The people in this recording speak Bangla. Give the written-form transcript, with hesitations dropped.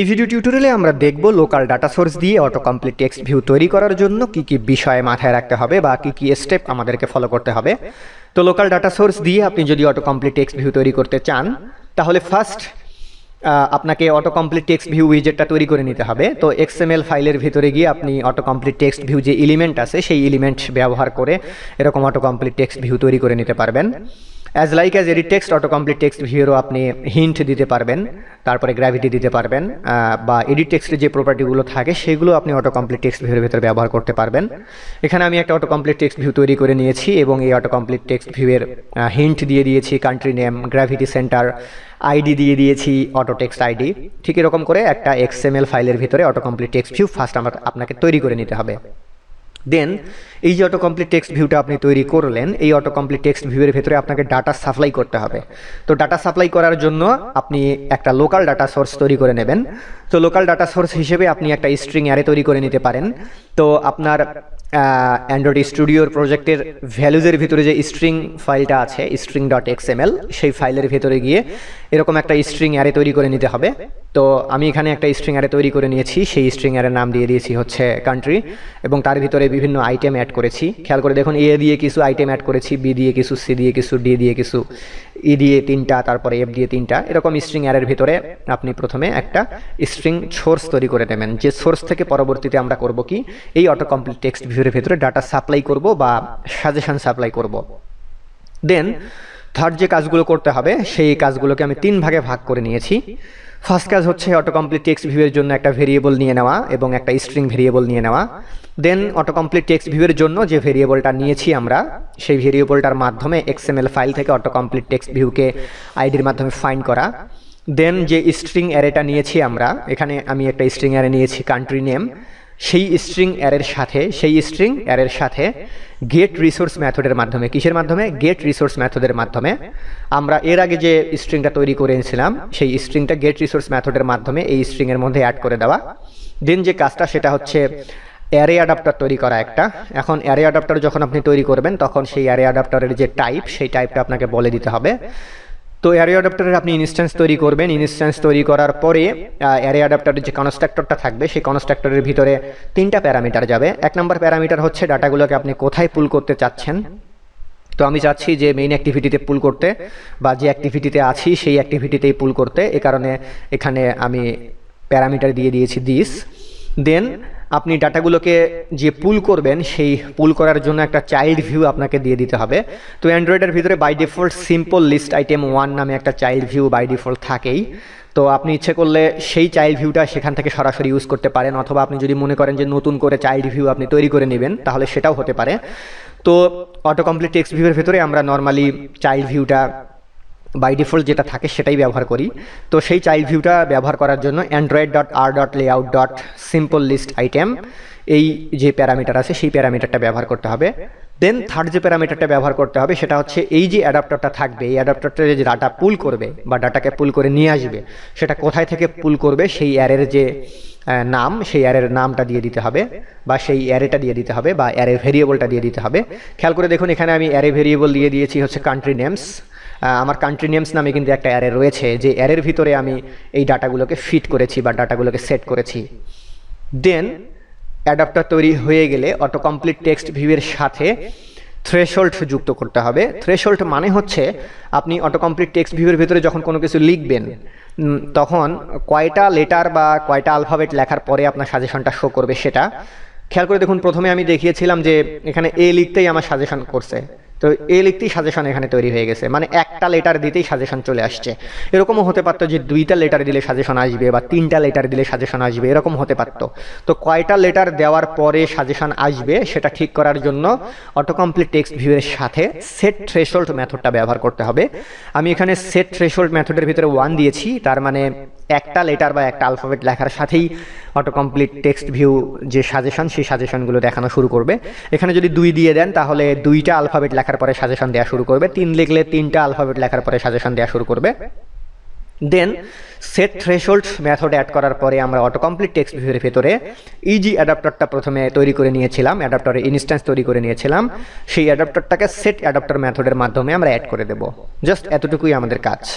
এই ভিডিও টিউটোরিয়ালে আমরা দেখব লোকাল ডাটা সোর্স দিয়ে অটো কমপ্লিট টেক্সট ভিউ তৈরি করার জন্য কি কি বিষয় মাথায় রাখতে হবে বা কি কি স্টেপ আমাদেরকে ফলো করতে হবে। তো লোকাল ডাটা সোর্স দিয়ে আপনি যদি অটো কমপ্লিট টেক্সট ভিউ তৈরি করতে চান তাহলে ফার্স্ট আপনাকে অটো কমপ্লিট টেক্সট ভিউ উইজেটটা তৈরি করে নিতে হবে। তো XML ফাইলের ভিতরে গিয়ে আপনি অটো কমপ্লিট টেক্সট ভিউ যে এলিমেন্ট আছে সেই এলিমেন্ট ব্যবহার করে এরকম অটো কমপ্লিট টেক্সট ভিউ তৈরি করে নিতে পারবেন। As like as edit text auto complete text ভিউরও আপনি হিন্ট দিতে পারবেন, তারপরে গ্র্যাভিটি দিতে পারবেন বা এডিট টেক্সটের যে প্রপার্টিগুলো থাকে সেগুলো আপনি অটো কমপ্লিট টেক্সট ভিউর ভেতরে ব্যবহার করতে পারবেন। এখানে আমি একটা অটো কমপ্লিট টেক্সট ভিউ তৈরি করে নিয়েছি এবং এই অটো কমপ্লিট টেক্সট ভিউয়ের হিন্ট দিয়ে দিয়েছি, country name, gravity centre, ID দিয়ে দিয়েছি অটো টেক্সট আইডি। ঠিক এরকম করে একটা XML ফাইলের ভিতরে auto complete text view first আমরা আপনাকে তৈরি করে নিতে হবে। দেন এই যে অটো কমপ্লিট টেক্সট ভিউটা আপনি তৈরি করলেন এই অটো কমপ্লিট টেক্সট ভিউয়ের ভেতরে আপনাকে ডাটা সাপ্লাই করতে হবে। তো ডাটা সাপ্লাই করার জন্য আপনি একটা লোকাল ডাটা সোর্স তৈরি করে নেবেন। তো লোকাল ডাটা সোর্স হিসেবে আপনি একটা স্ট্রিং অ্যারে তৈরি করে নিতে পারেন। তো আপনার অ্যান্ড্রয়েড স্টুডিওর প্রজেক্টের ভ্যালুজের ভিতরে যে স্ট্রিং ফাইলটা আছে string.xml সেই ফাইলের ভিতরে গিয়ে এরকম একটা স্ট্রিং অ্যারে তৈরি করে নিতে হবে। তো আমি এখানে একটা স্ট্রিং অ্যারে তৈরি করে নিয়েছি, সেই স্ট্রিং অ্যারের নাম দিয়ে দিয়েছি হচ্ছে কান্ট্রি এবং তার ভিতরে বিভিন্ন আইটেম অ্যাড করেছি। খেয়াল করে দেখুন, A দিয়ে কিছু আইটেম অ্যাড করেছি, B দিয়ে কিছু, C দিয়ে কিছু, D দিয়ে কিছু, E দিয়ে 3টা, তারপরে F দিয়ে 3টা। এরকম স্ট্রিং অ্যারের ভিতরে আপনি প্রথমে একটা স্ট্রিং সোর্স তৈরি করে নেবেন, যে সোর্স থেকে পরবর্তীতে আমরা করব কি এই অটো কমপ্লিট টেক্সট ভিউর ভিতরে ডাটা সাপ্লাই করব বা সাজেশন সাপ্লাই করব। দেন থার্ড যে কাজগুলো করতে হবে সেই কাজগুলোকে আমি 3 ভাগে ভাগ করে নিয়েছি। ফার্স্ট কাজ হচ্ছে অটো কমপ্লিট টেক্সট ভিউয়ের জন্য একটা ভেরিয়েবল নিয়ে নেওয়া এবং একটা স্ট্রিং ভেরিয়েবল নিয়ে নেওয়া। দেন অটো কমপ্লিট টেক্সট ভিউয়ের জন্য যে ভেরিয়েবলটা নিয়েছি আমরা সেই ভেরিয়েবলটার মাধ্যমে XML ফাইল থেকে অটো কমপ্লিট টেক্সট ভিউকে আইডির মাধ্যমে ফাইন্ড করা। দেন যে স্ট্রিং অ্যারেটা নিয়েছি আমরা, এখানে আমি একটা স্ট্রিং অ্যারে নিয়েছি কান্ট্রি নেম, সেই স্ট্রিং অ্যারের সাথে গেট রিসোর্স ম্যাথডের মাধ্যমে, কিসের মাধ্যমে, গেট রিসোর্স ম্যাথডের মাধ্যমে আমরা এর আগে যে স্ট্রিংটা তৈরি করেছিলাম সেই স্ট্রিংটা গেট রিসোর্স ম্যাথডের মাধ্যমে এই স্ট্রিংয়ের মধ্যে অ্যাড করে দেওয়া। দেন যে কাজটা সেটা হচ্ছে অ্যারে অ্যাডাপ্টার তৈরি করা একটা। এখন অ্যারে অ্যাডাপ্টার যখন আপনি তৈরি করবেন তখন সেই অ্যারে অ্যাডাপ্টারের যে টাইপ সেই টাইপটা আপনাকে বলে দিতে হবে। তো অ্যারে অ্যাডাপ্টারের আপনি ইনস্ট্যান্স তৈরি করবেন, ইনস্ট্যান্স তৈরি করার পরে অ্যারে অ্যাডাপ্টারের যে কনস্ট্রাক্টরটা থাকবে সেই কনস্ট্রাক্টরের ভিতরে 3টা প্যারামিটার যাবে। 1 নম্বর প্যারামিটার হচ্ছে ডাটাগুলোকে আপনি কোথায় পুল করতে চাচ্ছেন। তো আমি চাচ্ছি যে মেইন অ্যাক্টিভিটিতে পুল করতে বা যে অ্যাক্টিভিটিতে আছি সেই অ্যাক্টিভিটিতেই পুল করতে, এ কারণে এখানে আমি প্যারামিটার দিয়ে দিয়েছি দিস। দেন আপনি ডাটাগুলোকে যে পুল করবেন সেই পুল করার জন্য একটা চাইল্ড ভিউ আপনাকে দিয়ে দিতে হবে। তো অ্যান্ড্রয়েডের ভিতরে by default simple list item 1 নামে একটা চাইল্ড ভিউ বাই ডিফল্ট থাকেই। তো আপনি ইচ্ছে করলে সেই চাইল্ড ভিউটা সেখান থেকে সরাসরি ইউজ করতে পারেন, অথবা আপনি যদি মনে করেন যে নতুন করে চাইল্ড ভিউ আপনি তৈরি করে নেবেন তাহলে সেটাও হতে পারে। তো অটো কমপ্লিট টেক্সট ভিউয়ের ভিতরে আমরা নর্মালি চাইল্ড ভিউটা বাই ডিফল্ট যেটা থাকে সেটাই ব্যবহার করি। তো সেই চাইল্ড ভিউটা ব্যবহার করার জন্য android.r.layout.simplelistItem এই যে প্যারামিটার আছে সেই প্যারামিটারটা ব্যবহার করতে হবে। দেন থার্ড যে প্যারামিটারটা ব্যবহার করতে হবে সেটা হচ্ছে এই যে অ্যাডাপ্টারটা থাকবে এই অ্যাডাপ্টারটা যে ডাটা পুল করবে বা ডাটাকে পুল করে নিয়ে আসবে সেটা কোথায় থেকে পুল করবে সেই অ্যারের যে নাম সেই অ্যারের নামটা দিয়ে দিতে হবে বা সেই অ্যারেটা দিয়ে দিতে হবে বা অ্যারে ভেরিয়েবলটা দিয়ে দিতে হবে। খেয়াল করে দেখুন, এখানে আমি অ্যারে ভেরিয়েবল দিয়ে দিয়েছি হচ্ছে কান্ট্রি নেমস। আমার কান্ট্রি নেমস নামে কিন্তু একটা অ্যারে রয়েছে যে অ্যারের ভিতরে আমি এই ডাটাগুলোকে ফিট করেছি বা ডাটাগুলোকে সেট করেছি। দেন অ্যাডাপ্টার তৈরি হয়ে গেলে অটো কমপ্লিট টেক্সট ভিউয়ের সাথে থ্রেশহোল্ড যুক্ত করতে হবে। থ্রেশহোল্ড মানে হচ্ছে আপনি অটো কমপ্লিট টেক্সট ভিউয়ের ভিতরে যখন কোনো কিছু লিখবেন তখন কয়টা লেটার বা কয়টা অ্যালফাবেট লেখার পরে আপনার সাজেশনটা শো করবে সেটা খেয়াল করে দেখুন। প্রথমে আমি দেখিয়েছিলাম যে এখানে A লিখতেই আমার সাজেশন করছে, তো A লিখতেই সাজেশন এখানে তৈরি হয়ে গেছে, মানে একটা লেটার দিতেই সাজেশন চলে আসছে। এরকমও হতে পারতো যে 2টা লেটার দিলে সাজেশন আসবে বা 3টা লেটার দিলে সাজেশন আসবে, এরকম হতে পারতো। তো কয়টা লেটার দেওয়ার পরে সাজেশন আসবে সেটা ঠিক করার জন্য অটো কমপ্লিট টেক্সট ভিউয়ের সাথে সেট থ্রেশহোল্ড মেথডটা ব্যবহার করতে হবে। আমি এখানে সেট থ্রেশহোল্ড মেথডের ভিতরে 1 দিয়েছি, তার মানে একটা লেটার বা একটা অ্যালফাবেট লেখার সাথেই অটো কমপ্লিট টেক্সট ভিউ যে সাজেশন সেই সাজেশনগুলো দেখানো শুরু করবে। এখানে যদি 2 দিয়ে দেন তাহলে 2টা অ্যালফাবেট লেখার পরে সাজেশন দেওয়া শুরু করবে, 3 লিখলে 3টা অ্যালফাবেট লেখার পরে সাজেশন দেওয়া শুরু করবে। Then set threshold method add করার পরে আমরা অটো কমপ্লিট টেক্সট ভিউয়ের ভিতরে ইজি অ্যাডাপ্টারটা প্রথমে তৈরি করে নিয়েছিলাম, অ্যাডাপ্টারে ইনস্ট্যান্স তৈরি করে নিয়েছিলাম, সেই অ্যাডাপ্টারটাকে সেট অ্যাডাপ্টার মেথডের মাধ্যমে আমরা অ্যাড করে দেব। জাস্ট এতটুকুই আমাদের কাজ।